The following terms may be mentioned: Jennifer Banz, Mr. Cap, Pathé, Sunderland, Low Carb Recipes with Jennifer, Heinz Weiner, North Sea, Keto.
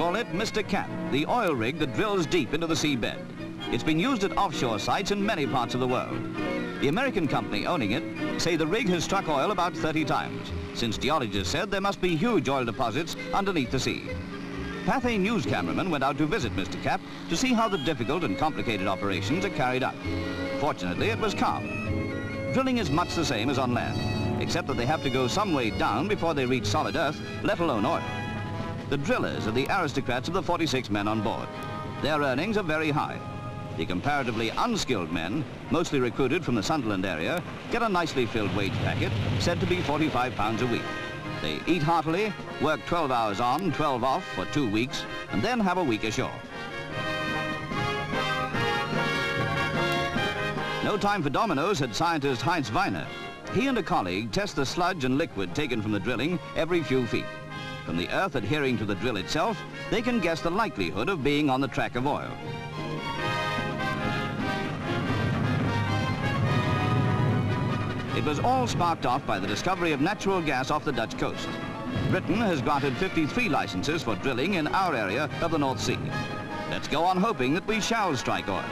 call it Mr. Cap, the oil rig that drills deep into the seabed. It's been used at offshore sites in many parts of the world. The American company owning it say the rig has struck oil about 30 times, since geologists said there must be huge oil deposits underneath the sea. Pathé news cameramen went out to visit Mr. Cap to see how the difficult and complicated operations are carried out. Fortunately, it was calm. Drilling is much the same as on land, except that they have to go some way down before they reach solid earth, let alone oil. The drillers are the aristocrats of the 46 men on board. Their earnings are very high. The comparatively unskilled men, mostly recruited from the Sunderland area, get a nicely filled wage packet, said to be £45 a week. They eat heartily, work 12 hours on, 12 off for 2 weeks, and then have a week ashore. No time for dominoes had scientist Heinz Weiner. He and a colleague test the sludge and liquid taken from the drilling every few feet. From the earth adhering to the drill itself, they can guess the likelihood of being on the track of oil. It was all sparked off by the discovery of natural gas off the Dutch coast. Britain has granted 53 licenses for drilling in our area of the North Sea. Let's go on hoping that we shall strike oil.